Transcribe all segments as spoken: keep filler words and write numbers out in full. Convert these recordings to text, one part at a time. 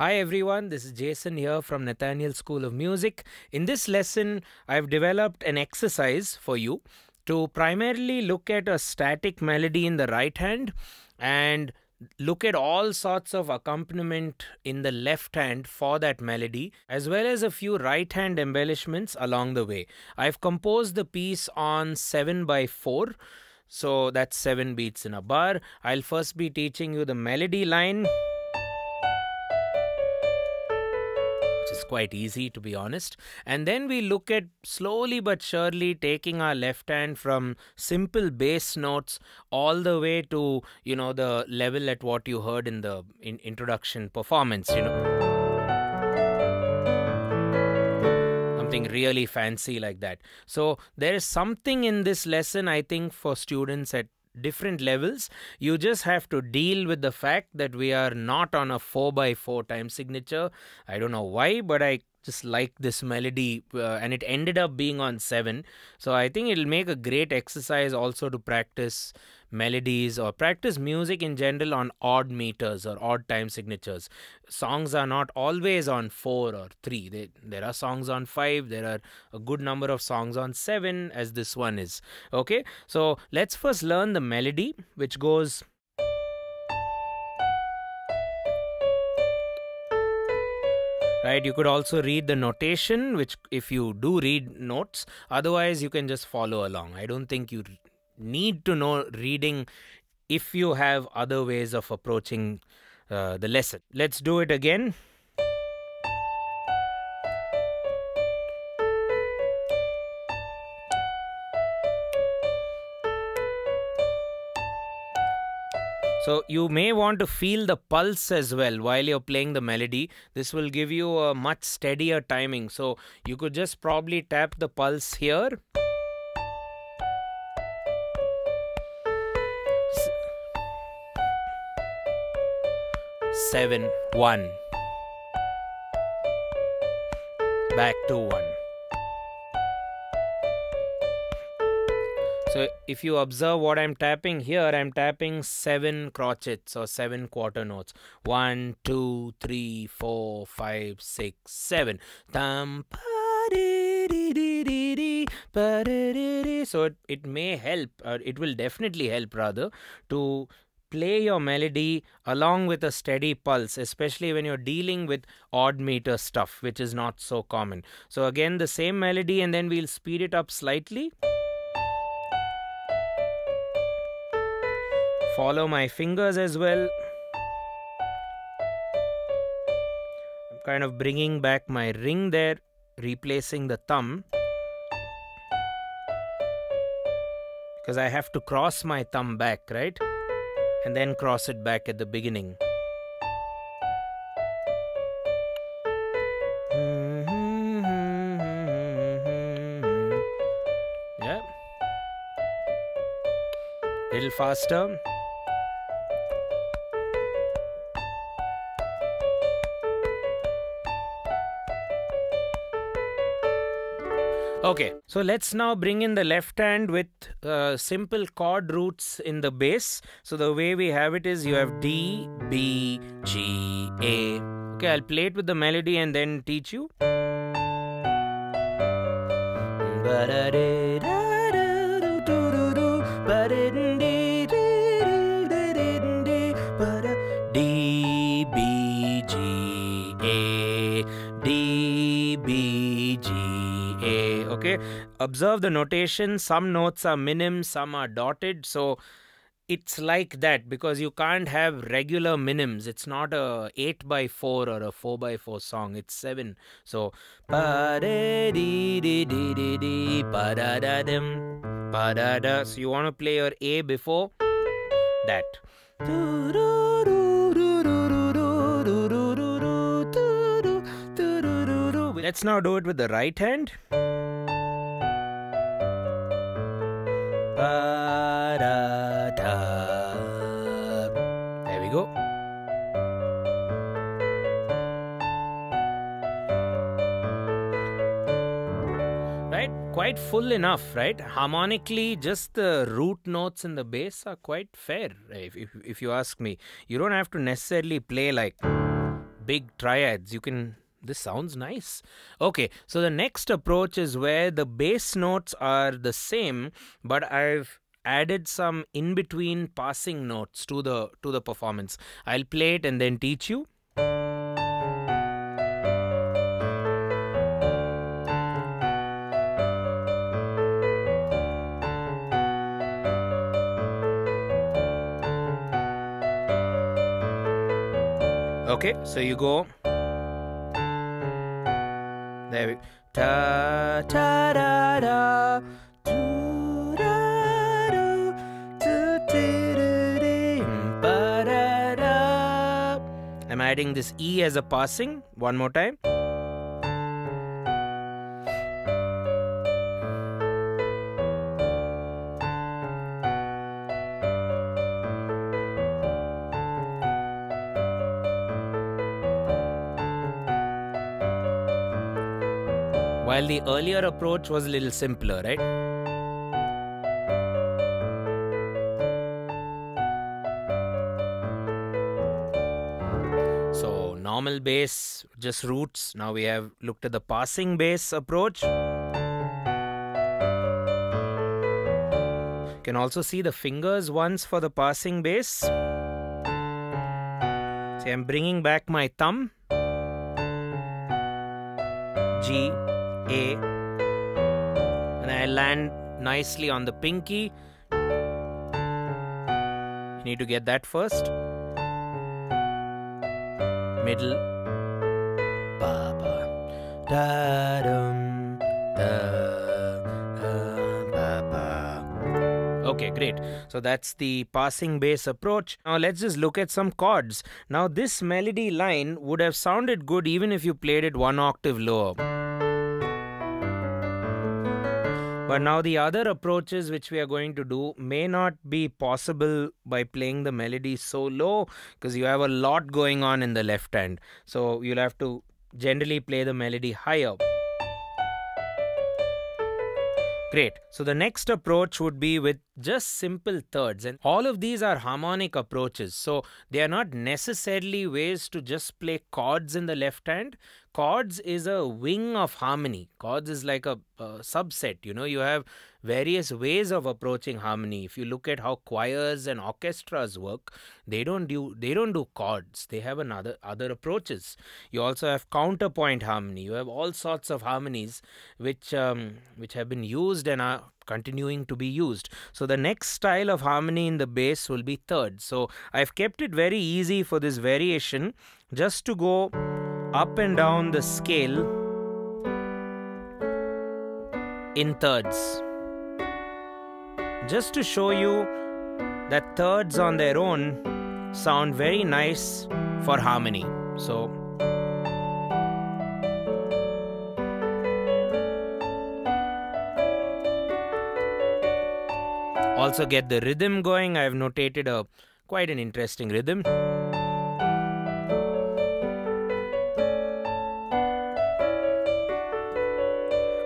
Hi everyone, this is Jason here from Nathaniel School of Music. In this lesson, I've developed an exercise for you to primarily look at a static melody in the right hand and look at all sorts of accompaniment in the left hand for that melody, as well as a few right hand embellishments along the way. I've composed the piece on seven by four, so that's seven beats in a bar. I'll first be teaching you the melody line, quite easy to be honest, and then we look at slowly but surely taking our left hand from simple bass notes all the way to, you know, the level at what you heard in the in introduction performance, you know, something really fancy like that. So there is something in this lesson, I think, for students at different levels. You just have to deal with the fact that we are not on a four by four time signature. I don't know why, but I just like this melody uh, and it ended up being on seven. So I think it'll make a great exercise also to practice melodies or practice music in general on odd meters or odd time signatures. Songs are not always on four or three. They, there are songs on five. There are a good number of songs on seven, as this one is. Okay, so let's first learn the melody, which goes... Right, you could also read the notation, which if you do read notes, otherwise you can just follow along. I don't think you need to know reading if you have other ways of approaching uh, the lesson. Let's do it again. So you may want to feel the pulse as well while you're playing the melody. This will give you a much steadier timing. So you could just probably tap the pulse here. Seven, one. Back to one. So if you observe what I'm tapping here, I'm tapping seven crotchets or seven quarter notes. One, two, three, four, five, six, seven. Tam pa de de de de de pa de de de. So it, it may help, or it will definitely help rather, to play your melody along with a steady pulse, especially when you're dealing with odd meter stuff, which is not so common. So again, the same melody, and then we'll speed it up slightly. Follow my fingers as well. I'm kind of bringing back my ring there, replacing the thumb, because I have to cross my thumb back, right? And then cross it back at the beginning. Yeah. Little faster. Okay, so let's now bring in the left hand with uh, simple chord roots in the bass. So the way we have it is you have D, B, G, A. Okay, I'll play it with the melody and then teach you. D, B, G, A. D, B, G, A. Okay, observe the notation. Some notes are minim, some are dotted, so it's like that because you can't have regular minims. It's not a eight by four or a four by four song, it's seven. So so you want to play your A before that. Let's now do it with the right hand. There we go. Right? Quite full enough, right? Harmonically, just the root notes in the bass are quite fair, if, if, if you ask me. You don't have to necessarily play like... big triads. You can, this sounds nice. Okay, so the next approach is where the bass notes are the same, but I've added some in-between passing notes to the to the performance. I'll play it and then teach you. Okay, so you go. There we go. Ta ta da da, do da do, do do do do, ba da da. I'm adding this E as a passing. One more time. While the earlier approach was a little simpler, right? So normal bass, just roots. Now we have looked at the passing bass approach. You can also see the fingers once for the passing bass. See, I'm bringing back my thumb. G. A, and I land nicely on the pinky. You need to get that first. Middle. Ba ba da dum da ba ba. Okay, great. So that's the passing bass approach. Now let's just look at some chords. Now this melody line would have sounded good even if you played it one octave lower. But now the other approaches which we are going to do may not be possible by playing the melody so low, because you have a lot going on in the left hand. So you'll have to generally play the melody higher. Great. So the next approach would be with just simple thirds, and all of these are harmonic approaches. So they are not necessarily ways to just play chords in the left hand. Chords is a wing of harmony. Chords is like a, a subset. You know, you have various ways of approaching harmony. If you look at how choirs and orchestras work, they don't do they don't do chords. They have another other approaches. You also have counterpoint harmony. You have all sorts of harmonies which um, which have been used and are continuing to be used. So the next style of harmony in the bass will be thirds. So I've kept it very easy for this variation, just to go up and down the scale in thirds, just to show you that thirds on their own sound very nice for harmony. So also get the rhythm going. I have notated a quite an interesting rhythm.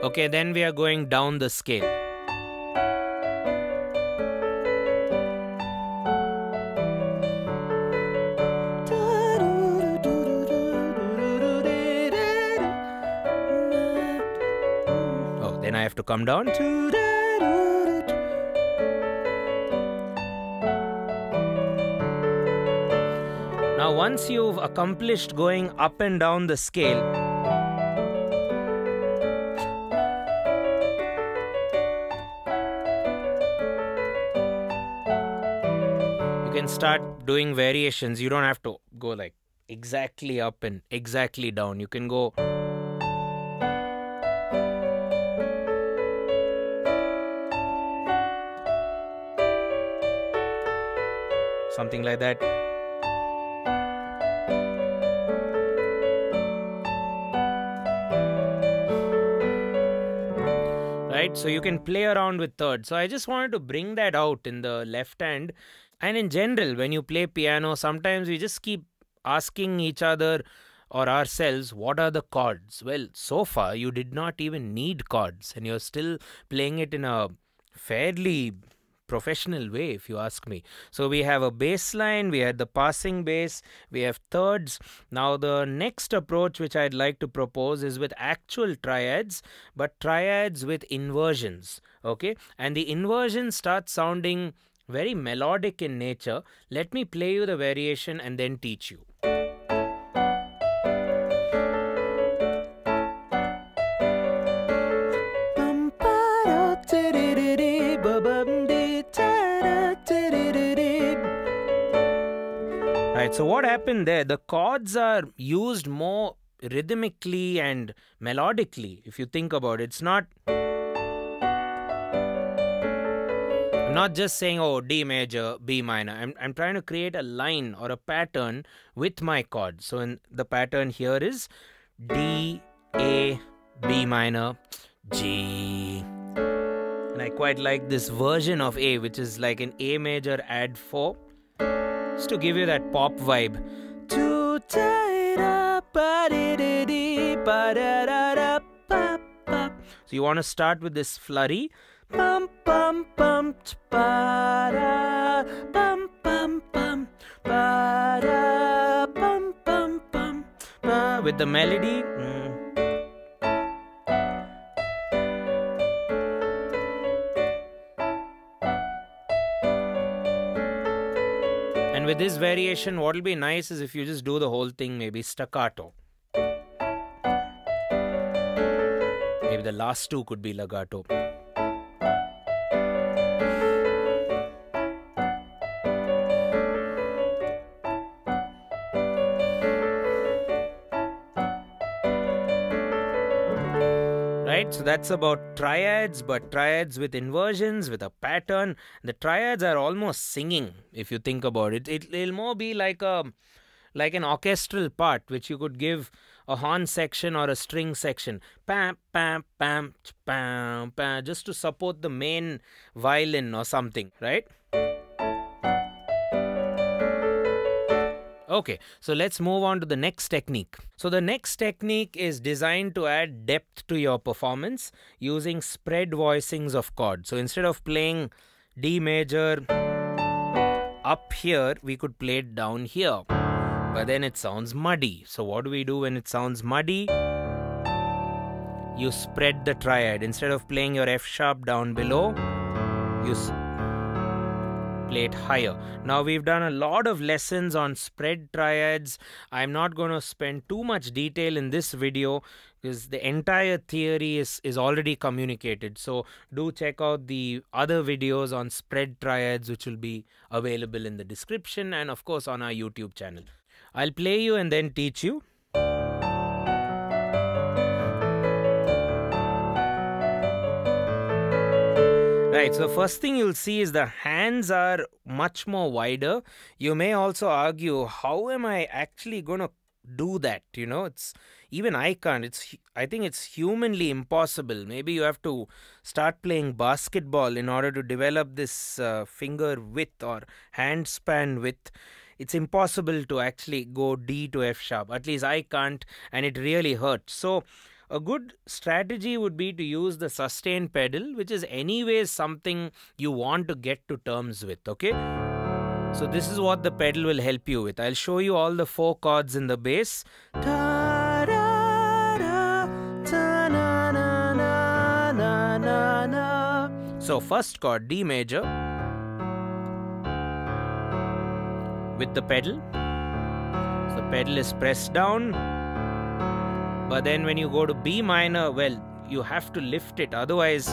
Okay, then we are going down the scale. Oh, then I have to come down. Now, once you've accomplished going up and down the scale, start doing variations. You don't have to go like exactly up and exactly down. You can go something like that. Right? So you can play around with thirds. So I just wanted to bring that out in the left hand. And in general, when you play piano, sometimes we just keep asking each other or ourselves, what are the chords? Well, so far, you did not even need chords, and you're still playing it in a fairly professional way, if you ask me. So we have a bass line, we had the passing bass, we have thirds. Now the next approach which I'd like to propose is with actual triads, but triads with inversions, okay? And the inversion starts sounding very melodic in nature. Let me play you the variation and then teach you. Right, so what happened there? The chords are used more rhythmically and melodically, if you think about it. It's not... not just saying, oh, D major, B minor. I'm, I'm trying to create a line or a pattern with my chords. So in the pattern here is D, A, B minor, G. And I quite like this version of A, which is like an A major add four, just to give you that pop vibe. So you want to start with this flurry. Pum pum pum para pum pum pum para pum pum pum pa, with the melody. Mm. And with this variation, what will be nice is if you just do the whole thing, maybe staccato. Maybe the last two could be legato. So that's about triads, but triads with inversions, with a pattern. The triads are almost singing, if you think about it. It will more be like a like an orchestral part, which you could give a horn section or a string section. Pam, pam, pam, pam, pam, just to support the main violin or something, right? Okay, so let's move on to the next technique. So the next technique is designed to add depth to your performance using spread voicings of chords. So instead of playing D major up here, we could play it down here. But then it sounds muddy. So what do we do when it sounds muddy? You spread the triad. Instead of playing your F sharp down below, you play it higher. Now we've done a lot of lessons on spread triads. I'm not going to spend too much detail in this video because the entire theory is, is already communicated. So do check out the other videos on spread triads, which will be available in the description and of course on our YouTube channel. I'll play you and then teach you. Right, so first thing you'll see is the hands are much more wider. You may also argue, how am I actually going to do that? You know, it's even I can't. It's I think it's humanly impossible. Maybe you have to start playing basketball in order to develop this uh, finger width or hand span width. It's impossible to actually go D to F sharp. At least I can't, and it really hurts. So a good strategy would be to use the sustain pedal, which is anyways something you want to get to terms with, okay? So this is what the pedal will help you with. I'll show you all the four chords in the bass. So first chord, D major, with the pedal. So the pedal is pressed down. But then when you go to B minor, well, you have to lift it. Otherwise,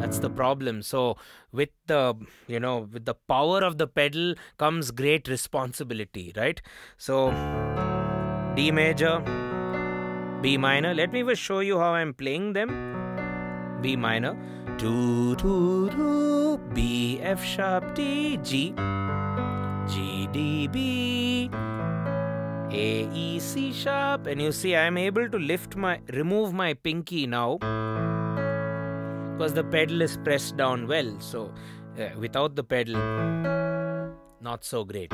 that's the problem. So with the, you know, with the power of the pedal comes great responsibility, right? So D major, B minor. Let me just show you how I'm playing them. B minor. Do, do, do, B, F sharp, D, G, G, D, B. A, E, C sharp, and you see I'm able to lift my, remove my pinky now because the pedal is pressed down well. So uh, without the pedal, not so great.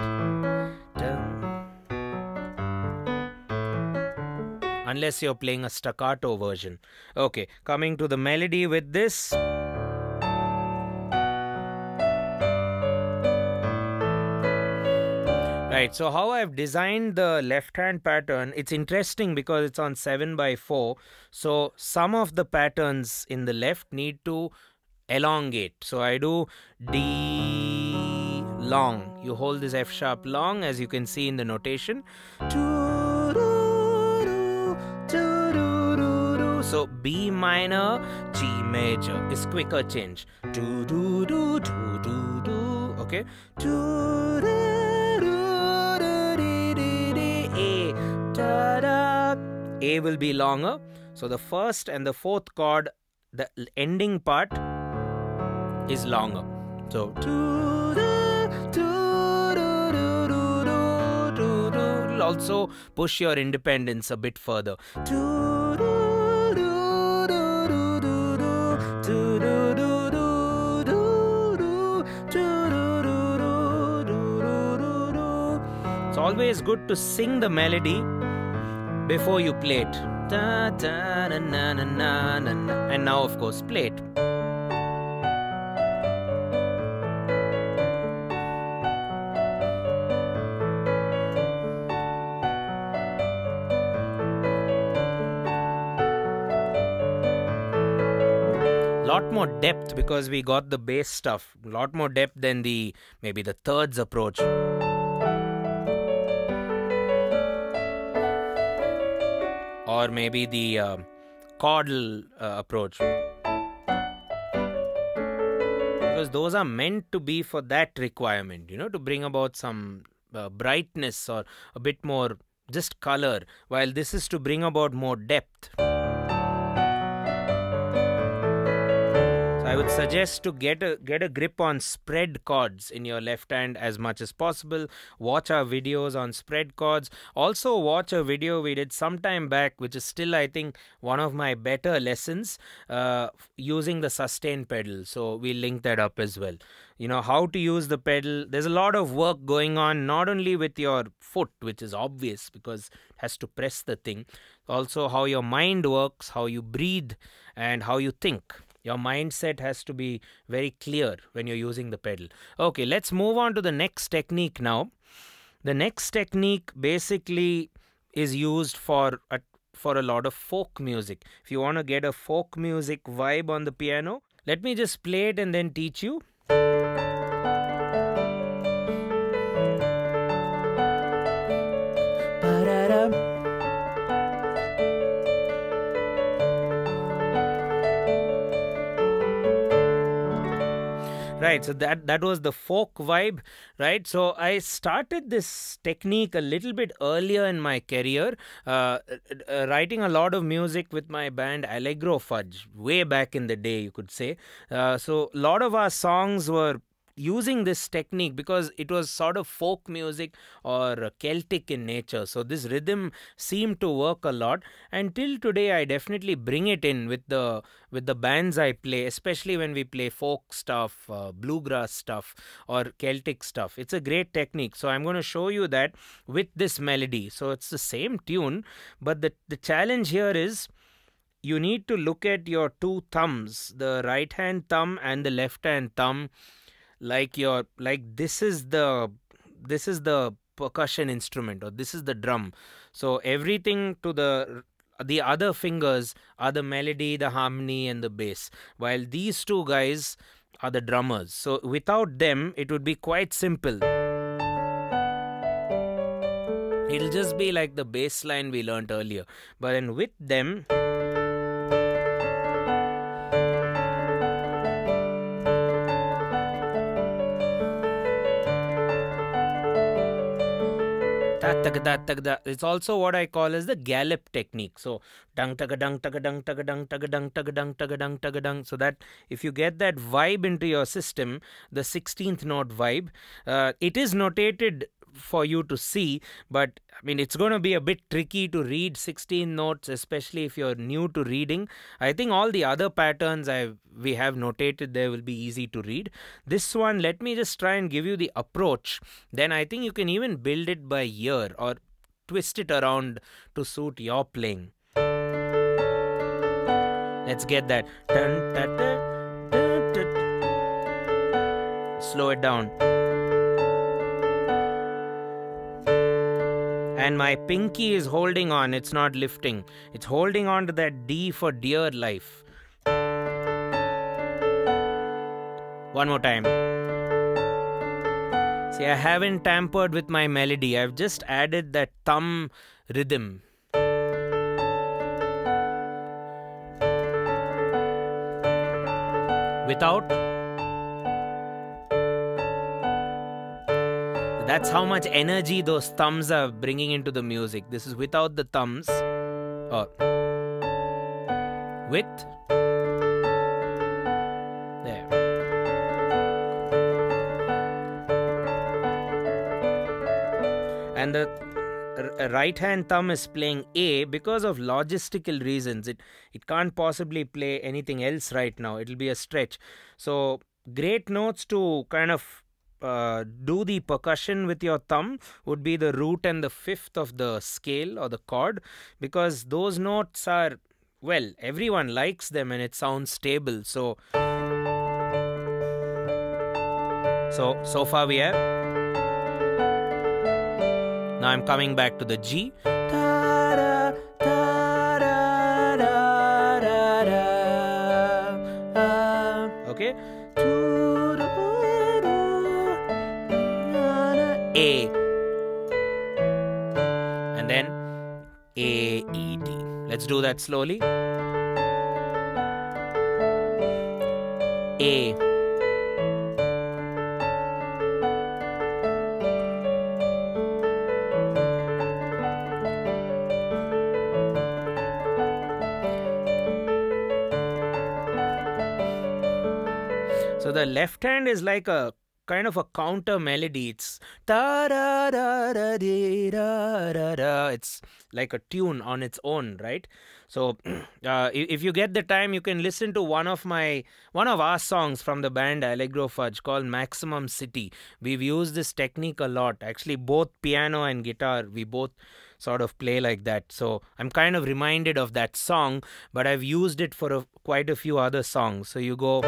unless you're playing a staccato version. Okay, coming to the melody with this. Right, so how I've designed the left hand pattern, it's interesting because it's on seven by four, so some of the patterns in the left need to elongate. So I do D long, you hold this F sharp long, as you can see in the notation. So B minor, G major is quicker change. Okay. A will be longer. So the first and the fourth chord, the ending part is longer. So also push your independence a bit further. It's always good to sing the melody before you play it. And now, of course, play it. Lot more depth because we got the bass stuff. Lot more depth than the maybe the thirds approach. Or maybe the uh, chordal uh, approach. Because those are meant to be for that requirement, you know, to bring about some uh, brightness or a bit more just color, while this is to bring about more depth. So I would suggest to get a, get a grip on spread chords in your left hand as much as possible. Watch our videos on spread chords. Also watch a video we did some time back, which is still, I think, one of my better lessons, uh, using the sustain pedal. So we link that up as well. You know, how to use the pedal. There's a lot of work going on, not only with your foot, which is obvious because it has to press the thing. Also how your mind works, how you breathe, and how you think. Your mindset has to be very clear when you're using the pedal. Okay, let's move on to the next technique now. The next technique basically is used for a, for a lot of folk music. If you want to get a folk music vibe on the piano, let me just play it and then teach you. Right, so that, that was the folk vibe, right? So I started this technique a little bit earlier in my career, uh, uh, writing a lot of music with my band Allegro Fudge, way back in the day, you could say. Uh, so a lot of our songs were using this technique because it was sort of folk music or Celtic in nature. So this rhythm seemed to work a lot, and till today I definitely bring it in with the with the bands I play, especially when we play folk stuff, uh, bluegrass stuff or Celtic stuff. It's a great technique. So I'm going to show you that with this melody. So it's the same tune, but the, the challenge here is you need to look at your two thumbs, the right hand thumb and the left hand thumb, like your like this is the this is the percussion instrument, or this is the drum. So everything to the the other fingers are the melody, the harmony and the bass, while these two guys are the drummers. So without them it would be quite simple. It'll just be like the bass line we learnt earlier, but then with them, it's also what I call as the gallop technique. So dung taga dung taga dung taga dung taga dung taga dung taga dung taga dung. So that if you get that vibe into your system, the sixteenth note vibe, uh, it is notated for you to see, but I mean it's going to be a bit tricky to read sixteen notes, especially if you're new to reading. I think all the other patterns I've we have notated there will be easy to read. This one, let me just try and give you the approach, then I think you can even build it by ear or twist it around to suit your playing. Let's get that. Dun, dun, dun, dun, dun. Slow it down. And my pinky is holding on. It's not lifting. It's holding on to that D for dear life. One more time. See, I haven't tampered with my melody. I've just added that thumb rhythm. Without. That's how much energy those thumbs are bringing into the music. This is without the thumbs. Or with. There. And the right hand thumb is playing A because of logistical reasons. It, it can't possibly play anything else right now. It'll be a stretch. So great notes to kind of uh, do the percussion with your thumb would be the root and the fifth of the scale or the chord, because those notes are, well, everyone likes them and it sounds stable. So, so, so far we have. Now I'm coming back to the G. Okay. A. And then A, E, D. Let's do that slowly. A. The left hand is like a kind of a counter melody. It's da da da da da da da. It's like a tune on its own, right? So, uh, if you get the time, you can listen to one of my one of our songs from the band Allegro Fudge called Maximum City. We've used this technique a lot. Actually, both piano and guitar, we both sort of play like that. So I'm kind of reminded of that song, but I've used it for a, quite a few other songs. So you go.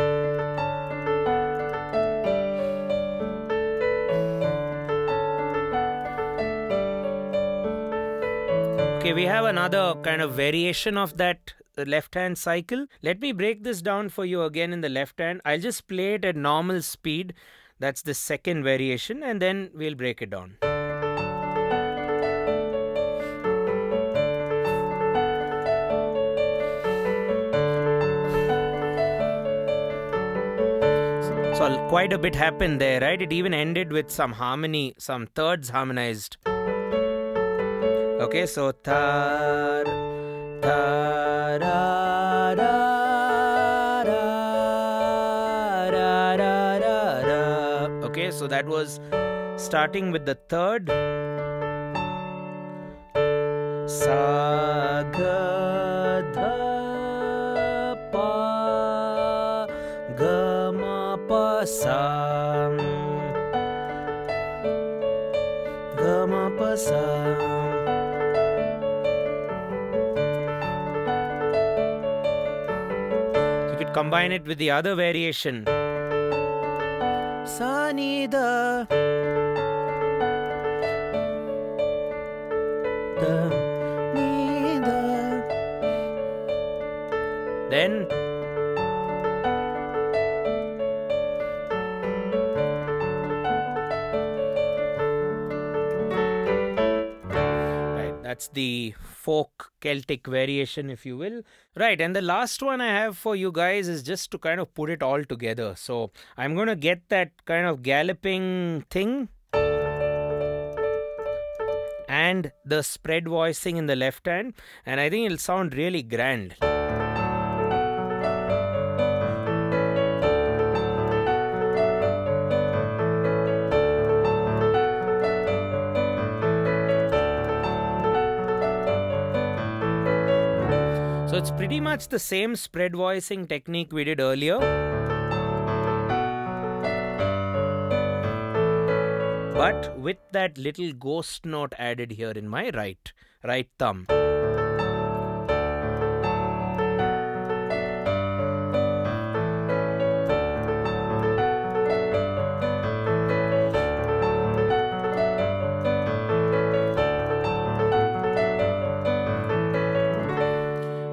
Okay, we have another kind of variation of that left hand cycle. Let me break this down for you again in the left hand. I'll just play it at normal speed. That's the second variation, and then we'll break it down. So quite a bit happened there, right? It even ended with some harmony, some thirds harmonized. Okay, so tar, tar, da, da, da, da, da, da. Okay, so that was starting with the third. Sa, ga, dha, pa, ga, ma, pa, sa, ga, ma, pa, sa. Combine it with the other variation. Sa ni da. Da ni da. Then. Right, that's the folk Celtic variation, if you will. Right, and the last one I have for you guys is just to kind of put it all together. So I'm going to get that kind of galloping thing and the spread voicing in the left hand, and I think it'll sound really grand. So it's pretty much the same spread voicing technique we did earlier, but with that little ghost note added here in my right, right thumb.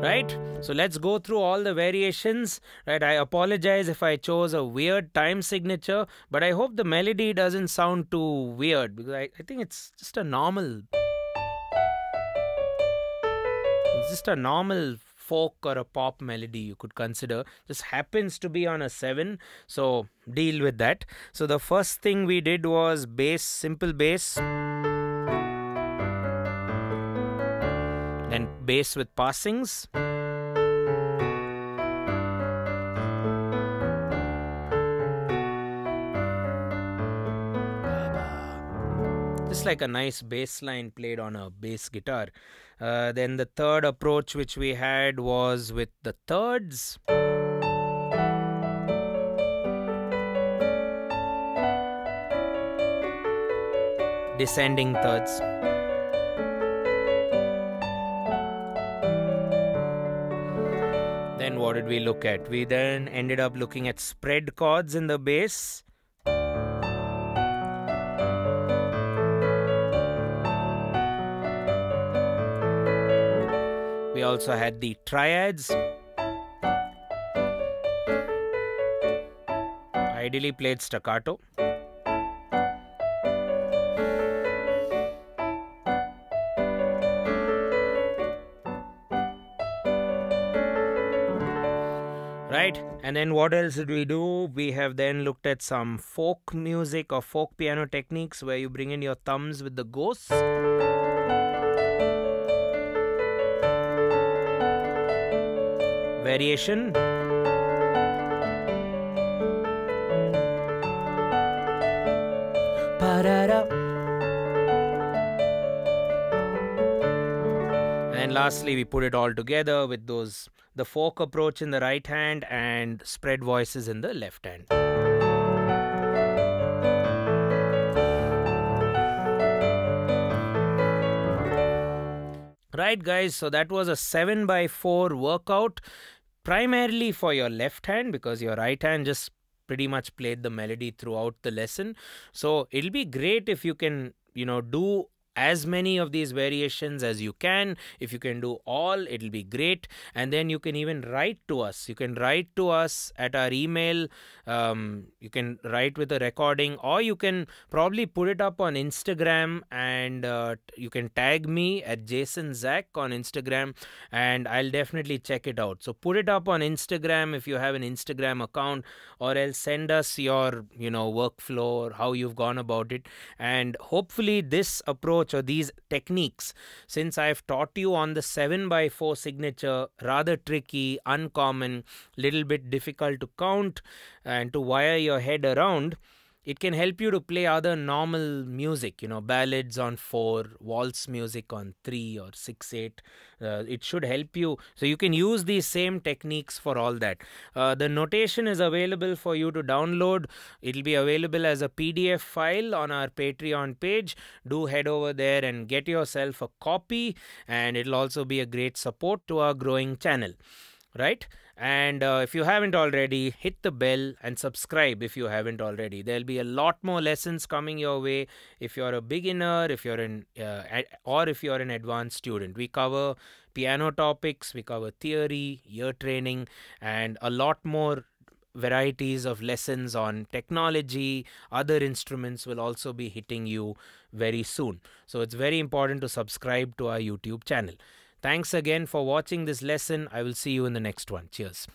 right? So let's go through all the variations, right? I apologize if I chose a weird time signature, but I hope the melody doesn't sound too weird, because I, I think it's just a normal, it's just a normal folk or a pop melody you could consider. Just happens to be on a seven, so deal with that. So the first thing we did was bass, simple bass, then bass with passings, just like a nice bass line played on a bass guitar. Uh, then the third approach which we had was with the thirds. Descending thirds. Then what did we look at? We then ended up looking at spread chords in the bass. We also had the triads, ideally played staccato. Right, and then what else did we do? We have then looked at some folk music or folk piano techniques where you bring in your thumbs with the ghosts. Variation. Pa-da-da. And lastly, we put it all together with those, the folk approach in the right hand and spread voices in the left hand. Right guys, so that was a seven by four workout, primarily for your left hand, because your right hand just pretty much played the melody throughout the lesson. So it'll be great if you can, you know, do as many of these variations as you can. If you can do all, it'll be great. And then you can even write to us. You can write to us at our email. Um, you can write with a recording, or you can probably put it up on Instagram, and uh, you can tag me at Jason Zac on Instagram, and I'll definitely check it out. So put it up on Instagram if you have an Instagram account, or else send us your, you know, workflow or how you've gone about it. And hopefully this approach or these techniques, since I've taught you on the seven by four signature, rather tricky, uncommon, little bit difficult to count and to wire your head around, it can help you to play other normal music, you know, ballads on four, waltz music on three or six, eight. Uh, it should help you. So you can use these same techniques for all that. Uh, the notation is available for you to download. It'll be available as a P D F file on our Patreon page. Do head over there and get yourself a copy, and it'll also be a great support to our growing channel. Right? And uh, if you haven't already, hit the bell and subscribe if you haven't already. There'll be a lot more lessons coming your way if you're a beginner, if you're an, uh, or if you're an advanced student. We cover piano topics, we cover theory, ear training, and a lot more varieties of lessons on technology. Other instruments will also be hitting you very soon. So it's very important to subscribe to our YouTube channel. Thanks again for watching this lesson. I will see you in the next one. Cheers.